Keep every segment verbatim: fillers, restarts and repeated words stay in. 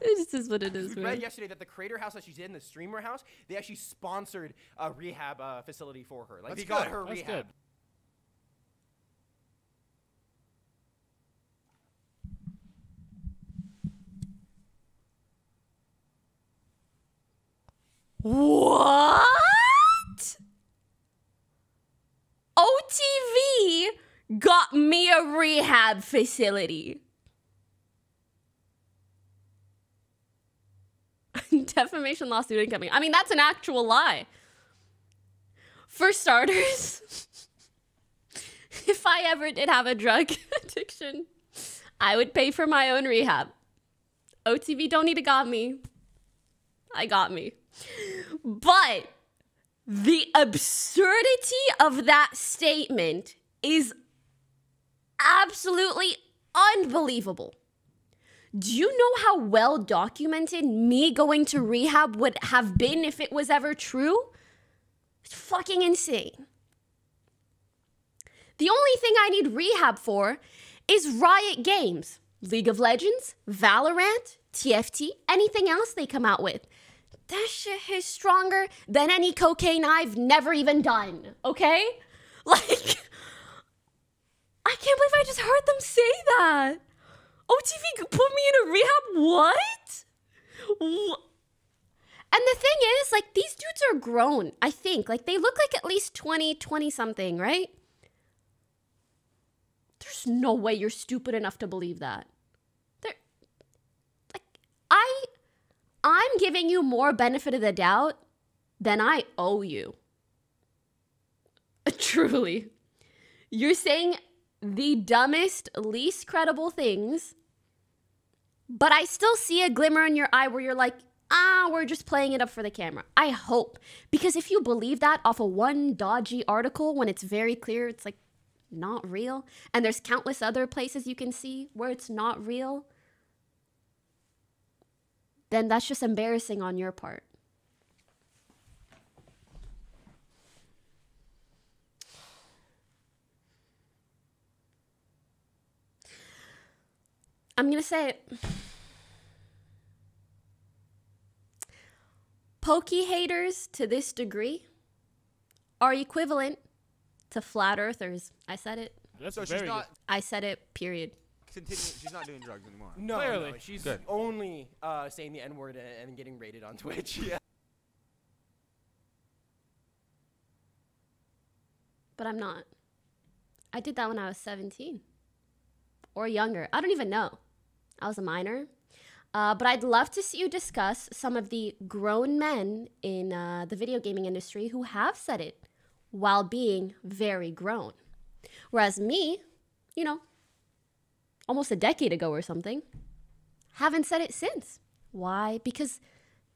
This is what it is. We read yesterday that the creator house that she's in, the streamer house, they actually sponsored a rehab uh, facility for her. Like That's they got good. her That's rehab. Good. What? O T V got me a rehab facility. Defamation lawsuit incoming. I mean, that's an actual lie. For starters, if I ever did have a drug addiction, I would pay for my own rehab. O T V don't need to got me. I got me. But the absurdity of that statement is absolutely unbelievable. Do you know how well documented me going to rehab would have been if it was ever true? It's fucking insane. The only thing I need rehab for is Riot Games, League of Legends, Valorant, T F T, anything else they come out with. That shit is stronger than any cocaine I've never even done, okay? Like, I can't believe I just heard them say that. O T V put me in a rehab? What? What? And the thing is, like, these dudes are grown, I think. Like, they look like at least twenty, twenty-something, right? There's no way you're stupid enough to believe that. They're, like, I... I'm giving you more benefit of the doubt than I owe you. Truly. You're saying the dumbest, least credible things, but I still see a glimmer in your eye where you're like, ah, we're just playing it up for the camera. I hope. Because if you believe that off of one dodgy article when it's very clear, it's like not real. And there's countless other places you can see where it's not real. Then that's just embarrassing on your part. I'm gonna say it. Pokey haters to this degree are equivalent to flat earthers. I said it. That's so she's not. I said it, period. She's not doing drugs anymore. No, clearly. No, she's Good. only uh, saying the N-word and, and getting raided on Twitch. Yeah. But I'm not. I did that when I was seventeen. Or younger. I don't even know. I was a minor. Uh, but I'd love to see you discuss some of the grown men in uh, the video gaming industry who have said it while being very grown. Whereas me, you know, almost a decade ago or something, haven't said it since. Why? Because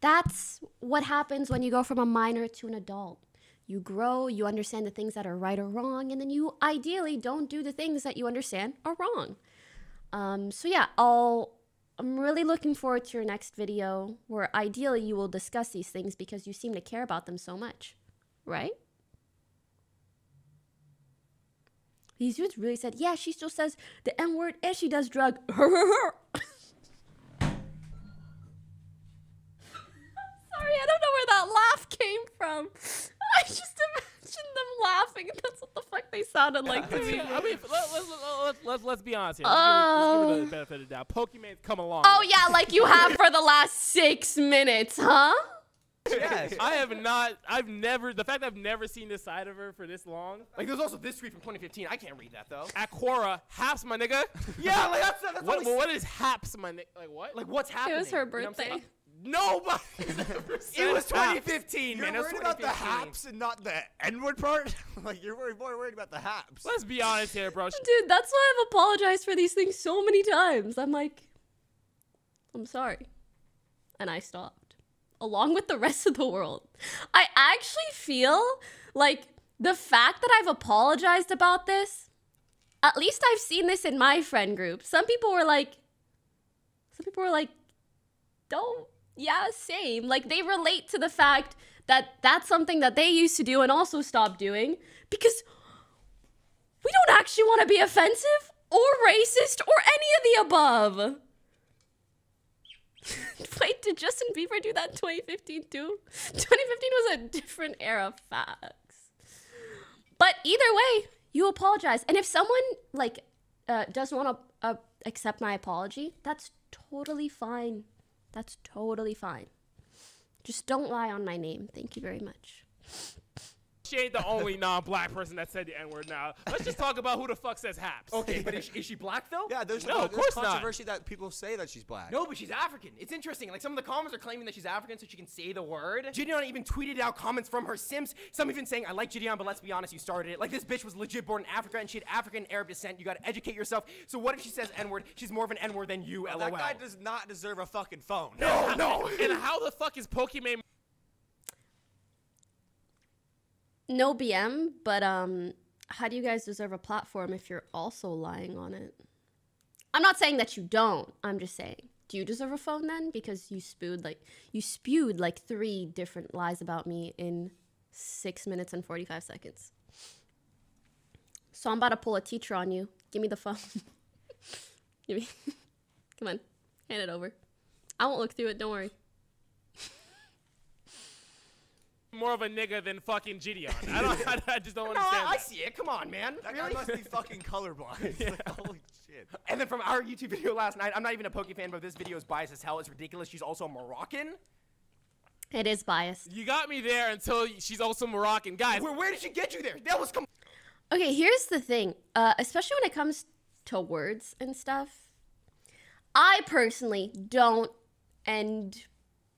that's what happens when you go from a minor to an adult. You grow, you understand the things that are right or wrong, and then you ideally don't do the things that you understand are wrong. Um, so yeah, I'll, I'm really looking forward to your next video where ideally you will discuss these things because you seem to care about them so much, right? These dudes really said, yeah, she still says the N-word and she does drug. Sorry, I don't know where that laugh came from. I just imagined them laughing. That's what the fuck they sounded like to me. I mean, let's, let's, let's, let's, let's be honest here. Let's, uh, give, let's give her the benefit of the doubt. Pokimane's come along. Oh, yeah, like you have for the last six minutes, huh? Yes. I have not, I've never, the fact that I've never seen this side of her for this long. Like, there's also this tweet from twenty fifteen. I can't read that, though. Aquora, haps, my nigga. Yeah, like, that's, that's what, well, what is haps, my nigga? Like, what? Like, what's happening? It was her birthday. You know Nobody. It was twenty fifteen, you're man. You're worried about the haps and not the N-word part? Like, you're worried, more worried about the haps. Let's be honest here, bro. Dude, that's why I've apologized for these things so many times. I'm like, I'm sorry. And I stopped. Along with the rest of the world. I actually feel like the fact that I've apologized about this, at least I've seen this in my friend group. Some people were like, some people were like, don't, yeah, same. Like they relate to the fact that that's something that they used to do and also stopped doing because we don't actually want to be offensive. or racist or any of the above. Wait, did Justin Bieber do that in twenty fifteen too? twenty fifteen was a different era, facts. But either way, you apologize. And if someone like uh, doesn't want to uh, accept my apology, that's totally fine. That's totally fine. Just don't lie on my name. Thank you very much. She ain't the only non-black person that said the N-word now. Let's just talk about who the fuck says haps. Okay, but is she, is she black, though? Yeah, there's no, a, of course there's controversy not. that people say that she's black. No, but she's African. It's interesting. Like, some of the comments are claiming that she's African so she can say the word. Gideon even tweeted out comments from her Sims. Some even saying, I like Gideon, but let's be honest, you started it. Like, this bitch was legit born in Africa, and she had African Arab descent. You gotta educate yourself. So what if she says N-word? She's more of an N-word than you, well, lol. That guy does not deserve a fucking phone. No, no. And how the fuck is Pokimane... No B M, but um, how do you guys deserve a platform if you're also lying on it? I'm not saying that you don't. I'm just saying, do you deserve a phone then? Because you spewed like you spewed like three different lies about me in six minutes and forty-five seconds. So I'm about to pull a teacher on you. Give me the phone. Give me. Come on, hand it over. I won't look through it. Don't worry. More of a nigga than fucking Gideon. I don't. I, I just don't no, understand. I, I see it. Come on, man. That really? guy must be fucking colorblind. Yeah. Like, holy shit. And then from our YouTube video last night, I'm not even a Poke fan, but this video is biased as hell. It's ridiculous. She's also Moroccan. It is biased. You got me there until she's also Moroccan, guys. Where, where did she get you there? That was. Com okay, here's the thing. Uh, especially when it comes to words and stuff, I personally don't end.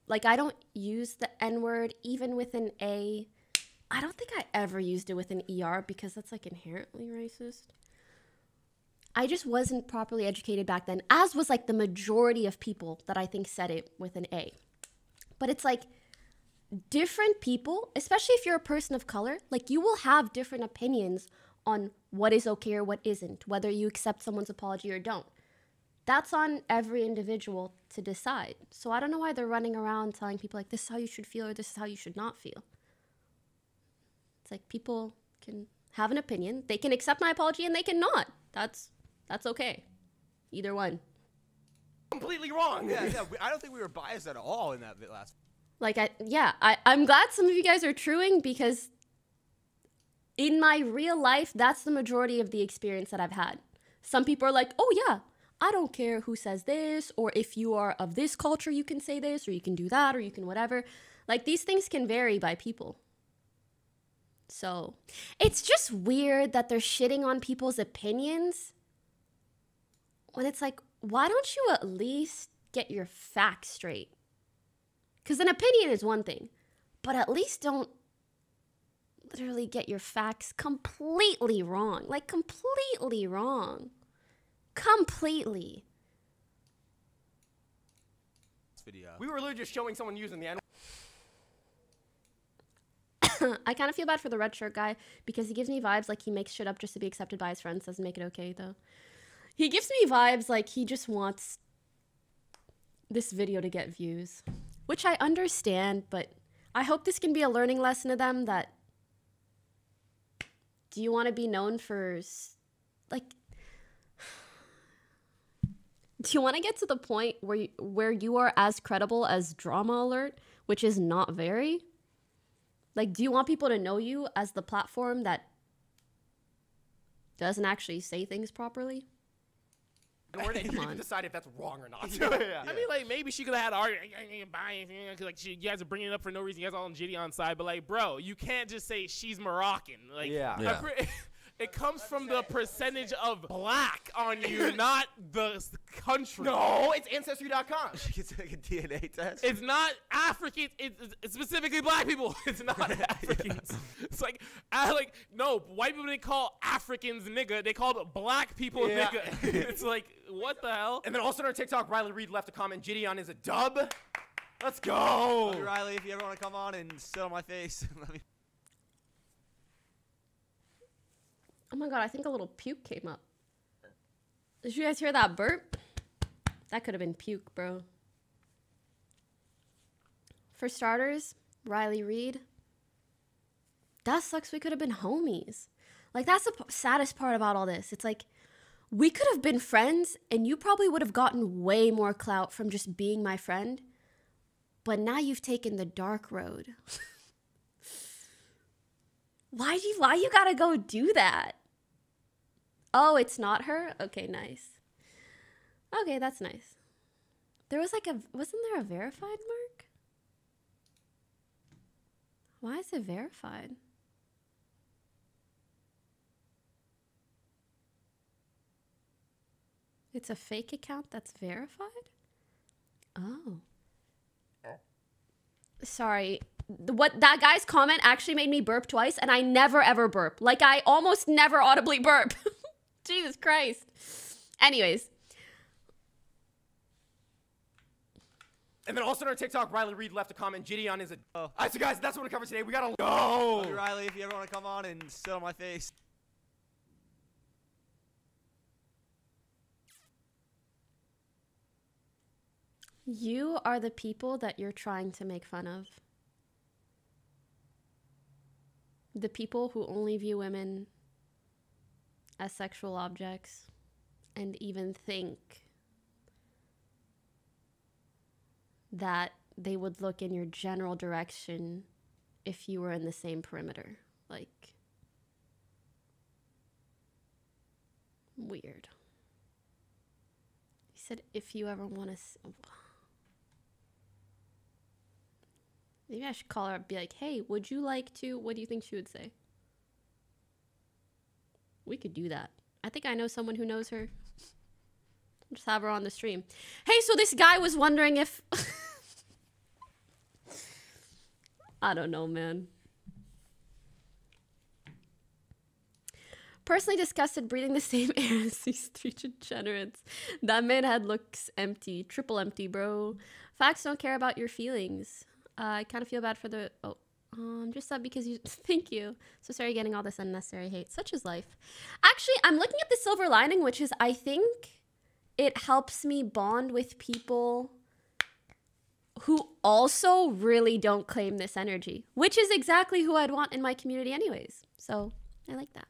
Like, I don't use the N-word even with an A. I don't think I ever used it with an E R because that's, like, inherently racist. I just wasn't properly educated back then, as was, like, the majority of people that I think said it with an A. But it's, like, different people, especially if you're a person of color, like, you will have different opinions on what is okay or what isn't, whether you accept someone's apology or don't. That's on every individual to decide. So I don't know why they're running around telling people like, this is how you should feel or this is how you should not feel. It's like people can have an opinion. They can accept my apology and they can not. That's, that's okay. Either one. Completely wrong. Yeah, yeah. I don't think we were biased at all in that last. Like, I, yeah, I, I'm glad some of you guys are truing because in my real life, that's the majority of the experience that I've had. Some people are like, oh yeah. I don't care who says this, or if you are of this culture, you can say this, or you can do that, or you can whatever. Like, these things can vary by people. So, it's just weird that they're shitting on people's opinions when it's like, why don't you at least get your facts straight? Because an opinion is one thing, but at least don't literally get your facts completely wrong. Like, completely wrong. Completely. Video. We were literally just showing someone using the N. I kind of feel bad for the red shirt guy because he gives me vibes like he makes shit up just to be accepted by his friends. Doesn't make it okay though. He gives me vibes like he just wants this video to get views, which I understand, but I hope this can be a learning lesson to them that do you want to be known for like do you want to get to the point where you, where you are as credible as Drama Alert, which is not very? Like, do you want people to know you as the platform that doesn't actually say things properly? And we're going to decide if that's wrong or not. Yeah, yeah. I mean, like, maybe she could have had an argument. Like, she, you guys are bringing it up for no reason. You guys are all on Gideon's side. But, like, bro, you can't just say she's Moroccan. Like, yeah. yeah. It comes from the percentage of black on you, not the country. No, it's ancestry dot com. It's like a D N A test. It's not African. It's, it's specifically black people. It's not Africans. Yeah. It's like, I, like, no, white people didn't call Africans nigga. They called black people yeah. nigga. It's like, what the hell? And then also on our TikTok, Riley Reid left a comment, Gideon is a dub. Let's go. Hey, Riley, if you ever want to come on and sit on my face, let me... Oh my god, I think a little puke came up. Did you guys hear that burp? That could have been puke, bro. For starters, Riley Reid. That sucks we could have been homies. Like, that's the saddest part about all this. It's like, We could have been friends and you probably would have gotten way more clout from just being my friend. But now you've taken the dark road. Why do you, why you gotta go do that? Oh, it's not her? Okay, nice. Okay, that's nice. There was like a, wasn't there a verified mark? Why is it verified? It's a fake account that's verified? Oh. Sorry, what that guy's comment actually made me burp twice, and I never ever burp. Like, I almost never audibly burp. Jesus Christ. Anyways. And then also on our TikTok, Riley Reid left a comment, Jitty on his... Oh. All right, so guys, that's what we covered today. We gotta go. Hey, Riley, if you ever want to come on and sit on my face. You are the people that you're trying to make fun of. The people who only view women as sexual objects and even think that they would look in your general direction if you were in the same perimeter. Like, weird. He said, if you ever want to... Maybe I should call her up and be like, hey, would you like to? What do you think she would say? We could do that. I think I know someone who knows her. Just have her on the stream. Hey, so this guy was wondering if... I don't know, man. Personally disgusted breathing the same air as these three degenerates. That man head looks empty. Triple empty, bro. Facts don't care about your feelings. Uh, I kind of feel bad for the... Oh, um, just that because you... Thank you. So sorry getting all this unnecessary hate. Such is life. Actually, I'm looking at the silver lining, which is I think it helps me bond with people who also really don't claim this energy, which is exactly who I'd want in my community anyways. So I like that.